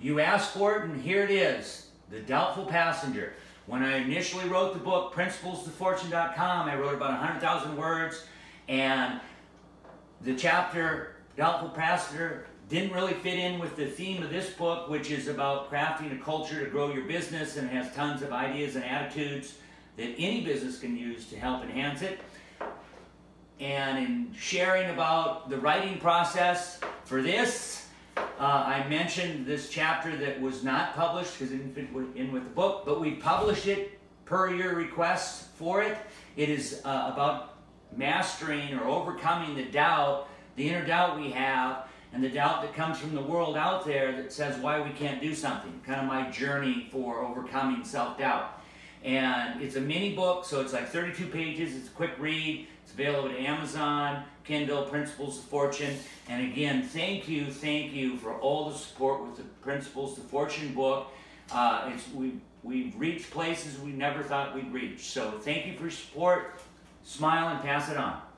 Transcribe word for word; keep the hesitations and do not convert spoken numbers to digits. You asked for it, and here it is, The Doubtful Passenger. When I initially wrote the book, Principles to Fortune dot com, I wrote about one hundred thousand words, and the chapter, Doubtful Passenger, didn't really fit in with the theme of this book, which is about crafting a culture to grow your business, and it has tons of ideas and attitudes that any business can use to help enhance it. And in sharing about the writing process for this, uh, I mentioned this chapter that was not published because it didn't fit in with the book, but we published it per your request for it. It is uh, about mastering or overcoming the doubt, the inner doubt we have, and the doubt that comes from the world out there that says why we can't do something. Kind of my journey for overcoming self-doubt. And it's a mini book, so it's like thirty-two pages. It's a quick read. It's available at Amazon, Kindle, Principles of Fortune. And again, thank you, thank you for all the support with the Principles of Fortune book. Uh, it's, we've, we've reached places we never thought we'd reach. So thank you for your support. Smile and pass it on.